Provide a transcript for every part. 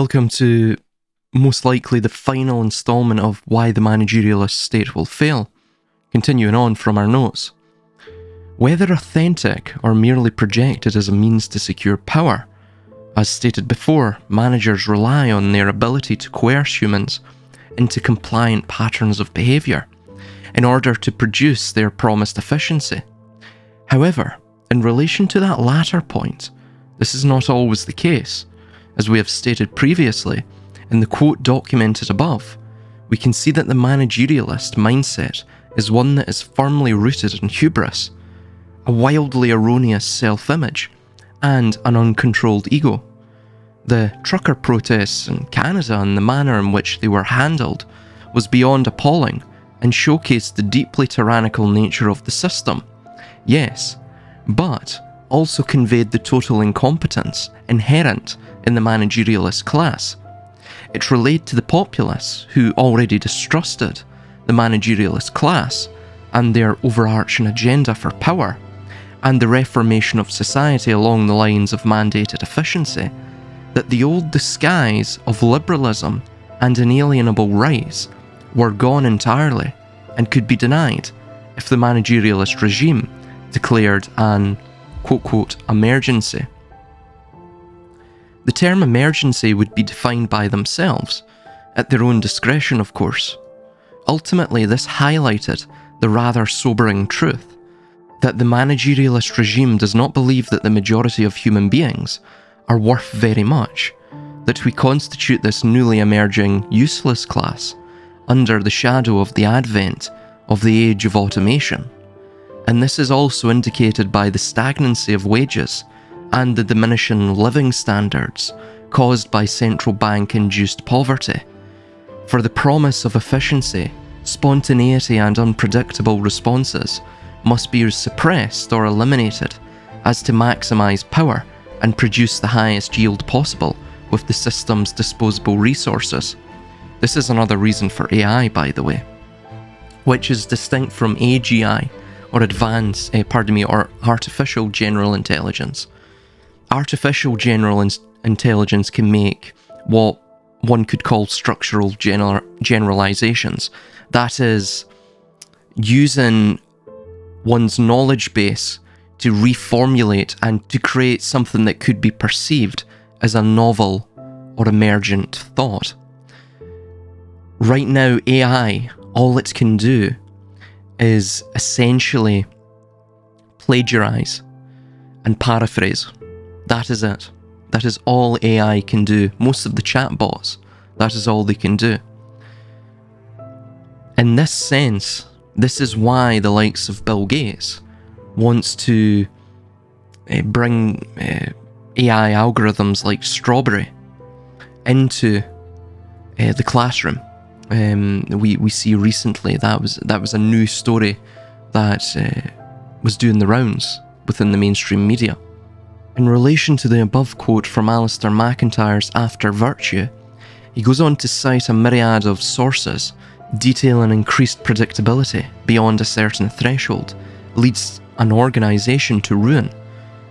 Welcome to most likely the final installment of Why the Managerialist State Will Fail, continuing on from our notes. Whether authentic or merely projected as a means to secure power, as stated before, managers rely on their ability to coerce humans into compliant patterns of behaviour in order to produce their promised efficiency. However, in relation to that latter point, this is not always the case. As we have stated previously, in the quote documented above, we can see that the managerialist mindset is one that is firmly rooted in hubris, a wildly erroneous self-image, and an uncontrolled ego. The trucker protests in Canada and the manner in which they were handled was beyond appalling and showcased the deeply tyrannical nature of the system, yes, but also conveyed the total incompetence inherent in the managerialist class. It relayed to the populace, who already distrusted the managerialist class and their overarching agenda for power, and the reformation of society along the lines of mandated efficiency, that the old disguise of liberalism and inalienable rights were gone entirely and could be denied if the managerialist regime declared an quote-quote emergency. The term emergency would be defined by themselves, at their own discretion of course. Ultimately, this highlighted the rather sobering truth that the managerialist regime does not believe that the majority of human beings are worth very much, that we constitute this newly emerging useless class under the shadow of the advent of the age of automation. And this is also indicated by the stagnancy of wages and the diminishing living standards caused by central bank-induced poverty. For the promise of efficiency, spontaneity and unpredictable responses must be suppressed or eliminated as to maximise power and produce the highest yield possible with the system's disposable resources. This is another reason for AI, by the way, which is distinct from AGI, or artificial general intelligence. Artificial general intelligence can make what one could call structural generalizations. That is, using one's knowledge base to reformulate and to create something that could be perceived as a novel or emergent thought. Right now, AI, all it can do is essentially plagiarize and paraphrase. That is it. That is all AI can do. Most of the chatbots, that is all they can do. In this sense, this is why the likes of Bill Gates wants to bring AI algorithms like Strawberry into the classroom. We see recently that was a new story that was doing the rounds within the mainstream media. In relation to the above quote from Alistair MacIntyre's After Virtue, he goes on to cite a myriad of sources detailing increased predictability beyond a certain threshold leads an organisation to ruin,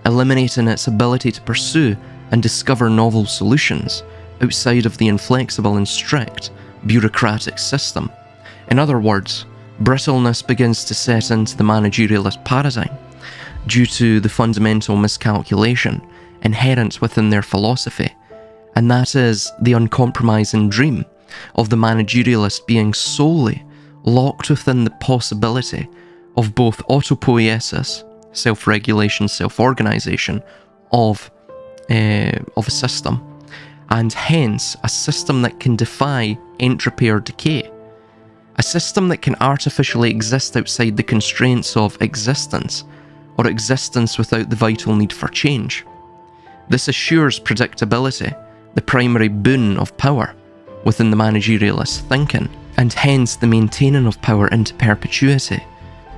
eliminating its ability to pursue and discover novel solutions outside of the inflexible and strict bureaucratic system. In other words, brittleness begins to set into the managerialist paradigm, due to the fundamental miscalculation inherent within their philosophy, and that is the uncompromising dream of the managerialist being solely locked within the possibility of both autopoiesis, self-regulation, self-organisation of a system, and hence a system that can defy entropy or decay, a system that can artificially exist outside the constraints of existence, or existence without the vital need for change. This assures predictability, the primary boon of power within the managerialist thinking, and hence the maintaining of power into perpetuity,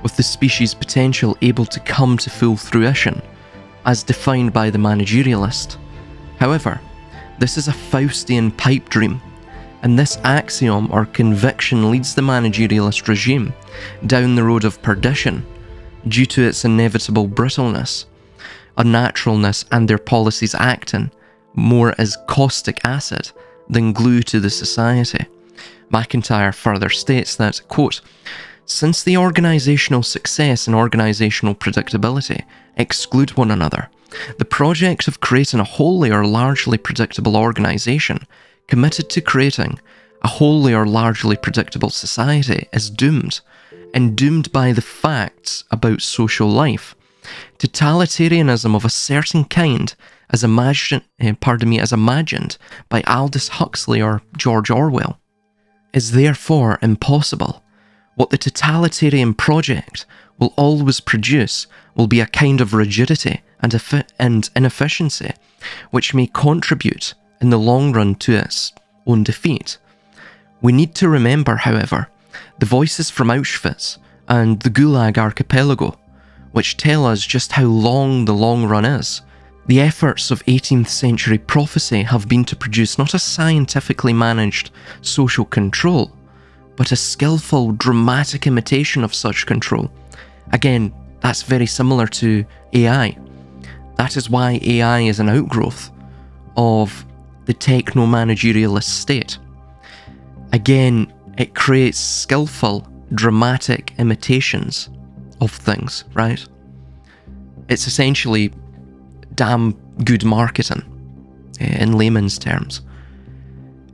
with the species potential able to come to full fruition, as defined by the managerialist. However, this is a Faustian pipe dream, and this axiom or conviction leads the managerialist regime down the road of perdition, due to its inevitable brittleness, unnaturalness and their policies acting more as caustic acid than glue to the society. McIntyre further states that, quote, since the organisational success and organisational predictability exclude one another, the project of creating a wholly or largely predictable organisation committed to creating a wholly or largely predictable society is doomed, and doomed by the facts about social life, totalitarianism of a certain kind as imagined, by Aldous Huxley or George Orwell, is therefore impossible. What the totalitarian project will always produce will be a kind of rigidity and inefficiency, which may contribute in the long run to its own defeat. We need to remember, however, the voices from Auschwitz and the Gulag Archipelago, which tell us just how long the long run is. The efforts of 18th century prophecy have been to produce not a scientifically managed social control, but a skillful, dramatic imitation of such control. Again, that's very similar to AI. That is why AI is an outgrowth of the techno-managerialist state. Again, it creates skillful, dramatic imitations of things, right? It's essentially damn good marketing, in layman's terms.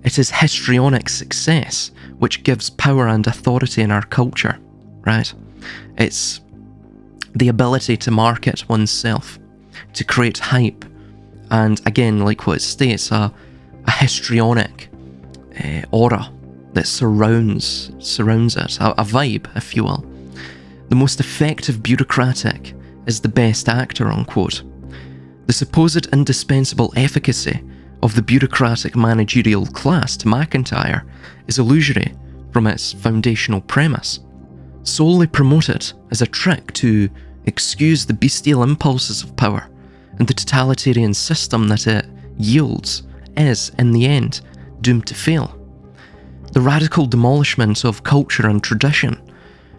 It is histrionic success which gives power and authority in our culture, right? It's the ability to market oneself, to create hype, and again, like what it states, a histrionic aura that surrounds it, a vibe, if you will. The most effective bureaucratic is the best actor, unquote. The supposed indispensable efficacy of the bureaucratic managerial class to McIntyre is illusory from its foundational premise, solely promoted as a trick to excuse the bestial impulses of power, and the totalitarian system that it yields is, in the end, doomed to fail. The radical demolishment of culture and tradition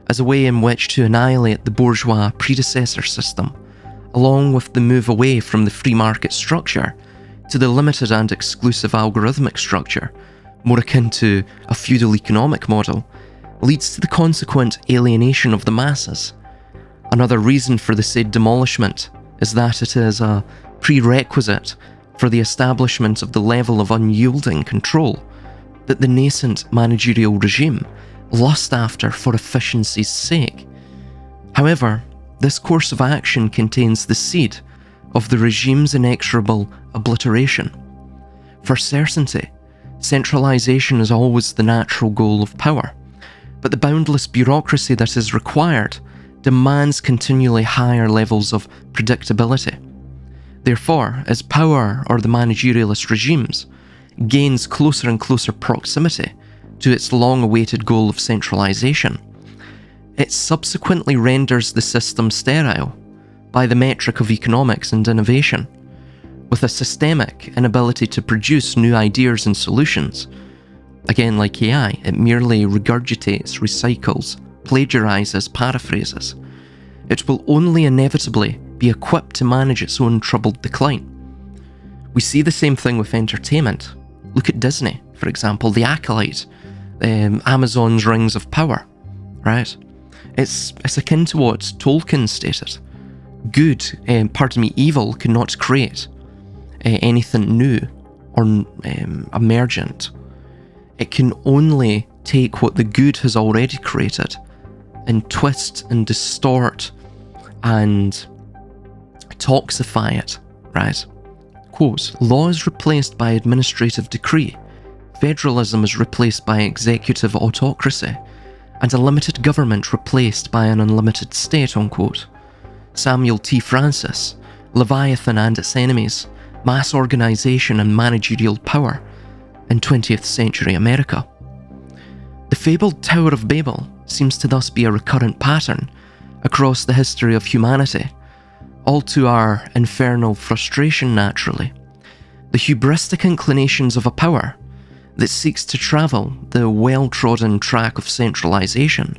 as a way in which to annihilate the bourgeois predecessor system, along with the move away from the free market structure to the limited and exclusive algorithmic structure, more akin to a feudal economic model, leads to the consequent alienation of the masses. Another reason for the said demolishment is that it is a prerequisite for the establishment of the level of unyielding control that the nascent managerial regime lusts after for efficiency's sake. However, this course of action contains the seed of the regime's inexorable obliteration. For certainty, centralisation is always the natural goal of power, but the boundless bureaucracy that is required demands continually higher levels of predictability. Therefore, as power or the managerialist regimes gains closer and closer proximity to its long-awaited goal of centralisation, it subsequently renders the system sterile by the metric of economics and innovation, with a systemic inability to produce new ideas and solutions. Again, like AI, it merely regurgitates, recycles, plagiarises, paraphrases. It will only inevitably be equipped to manage its own troubled decline. We see the same thing with entertainment. Look at Disney, for example, The Acolyte, Amazon's Rings of Power, right? It's akin to what Tolkien stated. Evil cannot create anything new or emergent. It can only take what the good has already created and twist and distort and toxify it, right? Quote, law is replaced by administrative decree, federalism is replaced by executive autocracy, and a limited government replaced by an unlimited state, unquote. Samuel T. Francis, Leviathan and its enemies, mass organisation and managerial power in 20th century America. The fabled Tower of Babel seems to thus be a recurrent pattern across the history of humanity, all to our infernal frustration naturally. The hubristic inclinations of a power that seeks to travel the well-trodden track of centralisation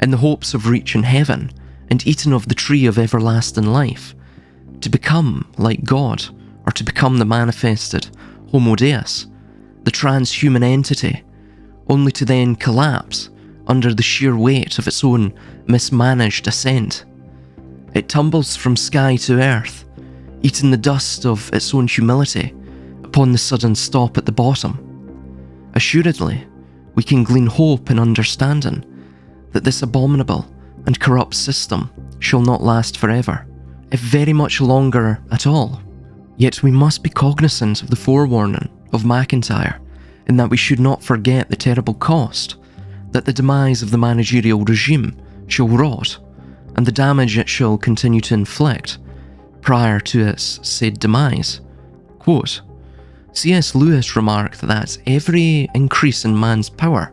in the hopes of reaching heaven and eating of the tree of everlasting life, to become like God are to become the manifested Homo Deus, the transhuman entity, only to then collapse under the sheer weight of its own mismanaged ascent. It tumbles from sky to earth, eating the dust of its own humility upon the sudden stop at the bottom. Assuredly, we can glean hope in understanding that this abominable and corrupt system shall not last forever, if very much longer at all. Yet we must be cognizant of the forewarning of McIntyre, in that we should not forget the terrible cost that the demise of the managerial regime shall wrought, and the damage it shall continue to inflict prior to its said demise. Quote, C.S. Lewis remarked that every increase in man's power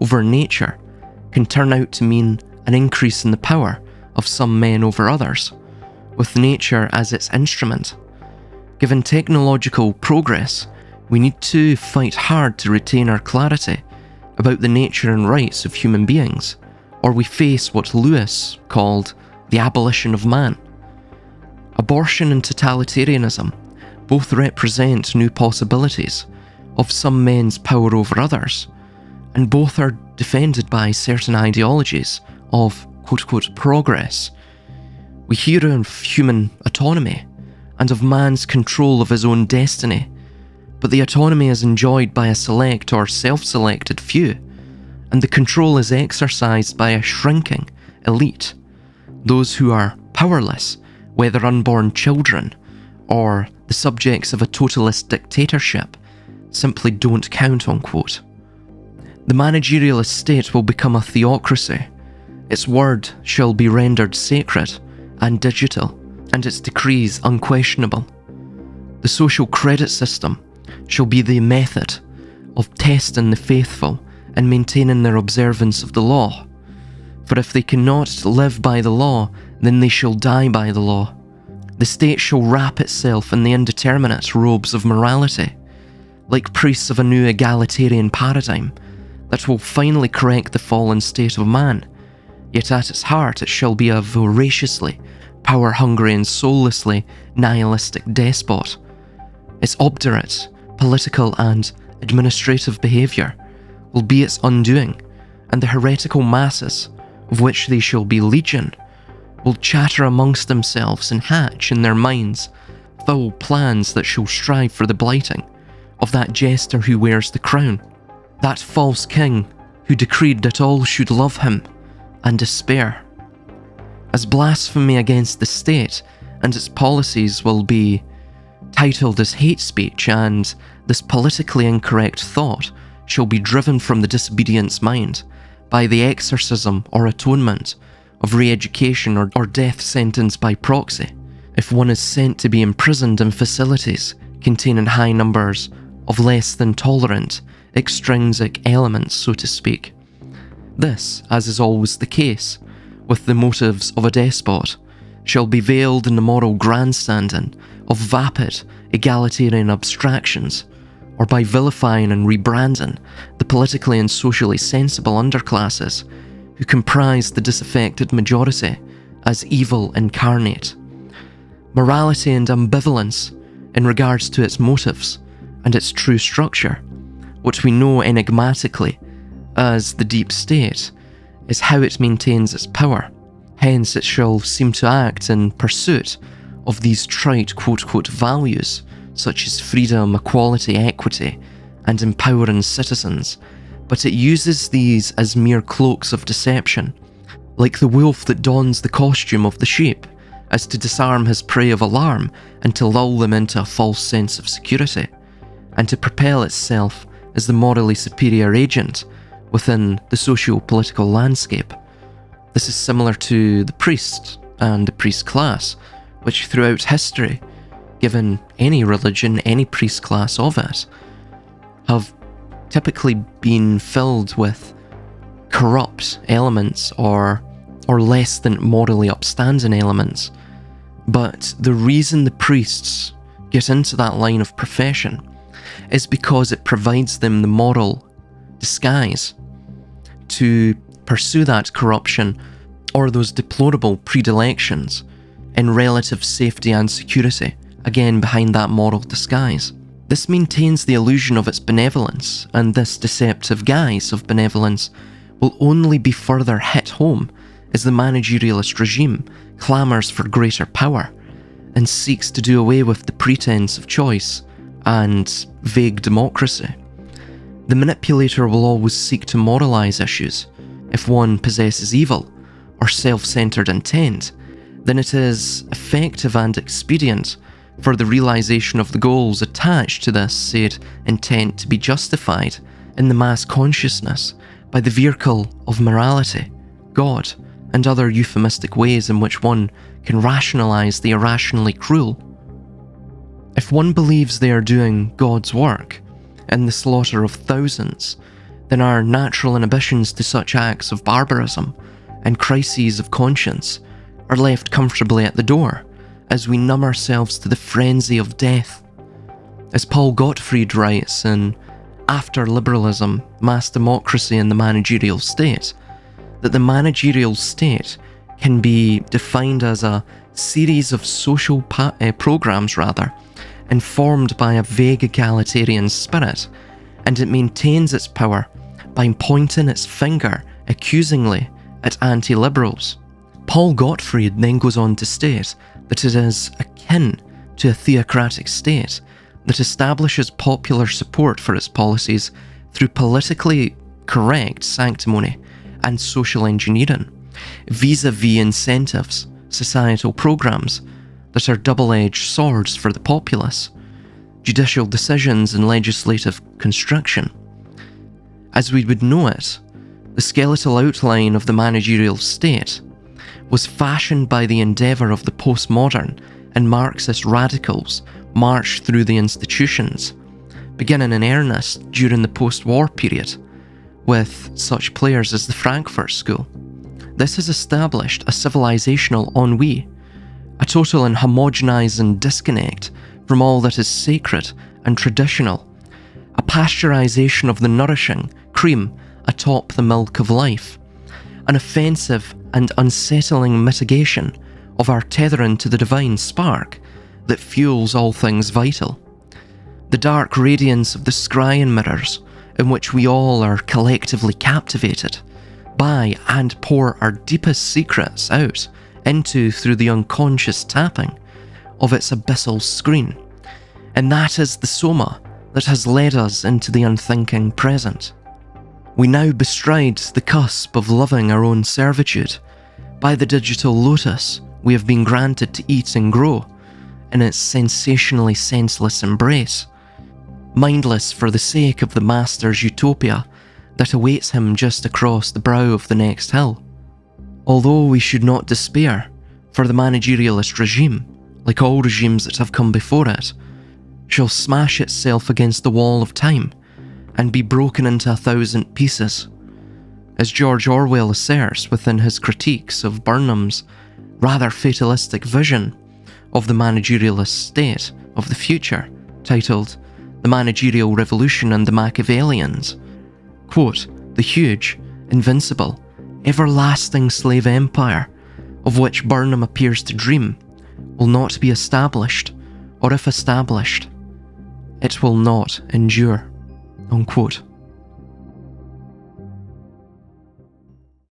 over nature can turn out to mean an increase in the power of some men over others, with nature as its instrument. Given technological progress, we need to fight hard to retain our clarity about the nature and rights of human beings, or we face what Lewis called the abolition of man. Abortion and totalitarianism both represent new possibilities of some men's power over others, and both are defended by certain ideologies of quote-unquote progress. We hear of human autonomy and of man's control of his own destiny, but the autonomy is enjoyed by a select or self-selected few, and the control is exercised by a shrinking elite, those who are powerless, whether unborn children or the subjects of a totalist dictatorship, simply don't count, unquote. The managerial estate will become a theocracy, its word shall be rendered sacred and digital, and its decrees unquestionable. The social credit system shall be the method of testing the faithful and maintaining their observance of the law, for if they cannot live by the law, then they shall die by the law. The state shall wrap itself in the indeterminate robes of morality, like priests of a new egalitarian paradigm that will finally correct the fallen state of man, yet at its heart it shall be a voraciously power-hungry and soullessly nihilistic despot. Its obdurate, political and administrative behaviour will be its undoing, and the heretical masses, of which they shall be legion, will chatter amongst themselves and hatch in their minds foul plans that shall strive for the blighting of that jester who wears the crown, that false king who decreed that all should love him and despair. As blasphemy against the state and its policies will be titled as hate speech, and this politically incorrect thought shall be driven from the disobedient's mind by the exorcism or atonement of re-education or death sentence by proxy, if one is sent to be imprisoned in facilities containing high numbers of less than tolerant extrinsic elements, so to speak. This, as is always the case with the motives of a despot, shall be veiled in the moral grandstanding of vapid egalitarian abstractions, or by vilifying and rebranding the politically and socially sensible underclasses who comprise the disaffected majority as evil incarnate. Morality and ambivalence in regards to its motives and its true structure, what we know enigmatically as the deep state, is how it maintains its power. Hence it shall seem to act in pursuit of these trite quote-unquote values, such as freedom, equality, equity, and empowering citizens, but it uses these as mere cloaks of deception, like the wolf that dons the costume of the sheep, as to disarm his prey of alarm and to lull them into a false sense of security, and to propel itself as the morally superior agent within the socio-political landscape. This is similar to the priest and the priest class, which throughout history, given any religion, any priest class of it, have typically been filled with corrupt elements or less than morally upstanding elements. But the reason the priests get into that line of profession is because it provides them the moral disguise to pursue that corruption or those deplorable predilections in relative safety and security again behind that moral disguise. This maintains the illusion of its benevolence, and this deceptive guise of benevolence will only be further hit home as the managerialist regime clamours for greater power and seeks to do away with the pretense of choice and vague democracy. The manipulator will always seek to moralise issues. If one possesses evil or self-centred intent, then it is effective and expedient for the realisation of the goals attached to this said intent to be justified in the mass consciousness by the vehicle of morality, God, and other euphemistic ways in which one can rationalise the irrationally cruel. If one believes they are doing God's work in the slaughter of thousands, then our natural inhibitions to such acts of barbarism and crises of conscience are left comfortably at the door as we numb ourselves to the frenzy of death. As Paul Gottfried writes in After Liberalism, Mass Democracy and the Managerial State, that the managerial state can be defined as a series of social programs, informed by a vague egalitarian spirit, and it maintains its power by pointing its finger accusingly at anti-liberals. Paul Gottfried then goes on to state that it is akin to a theocratic state that establishes popular support for its policies through politically correct sanctimony and social engineering, vis-à-vis incentives, societal programs that are double-edged swords for the populace, judicial decisions and legislative construction. As we would know it, the skeletal outline of the managerial state was fashioned by the endeavour of the postmodern and Marxist radicals marched through the institutions, beginning in earnest during the post-war period, with such players as the Frankfurt School. This has established a civilisational ennui, a total and homogenising disconnect from all that is sacred and traditional, a pasteurisation of the nourishing cream atop the milk of life, an offensive and unsettling mitigation of our tethering to the divine spark that fuels all things vital. The dark radiance of the scrying mirrors in which we all are collectively captivated by and pour our deepest secrets out into through the unconscious tapping of its abyssal screen, and that is the soma that has led us into the unthinking present. We now bestride the cusp of loving our own servitude. By the digital lotus we have been granted to eat and grow in its sensationally senseless embrace, mindless for the sake of the master's utopia that awaits him just across the brow of the next hill. Although we should not despair, for the managerialist regime, like all regimes that have come before it, shall smash itself against the wall of time and be broken into 1,000 pieces. As George Orwell asserts within his critiques of Burnham's rather fatalistic vision of the managerialist state of the future, titled The Managerial Revolution and the Machiavellians, quote, "The huge, invincible, everlasting slave empire of which Burnham appears to dream will not be established, or if established, it will not endure," unquote.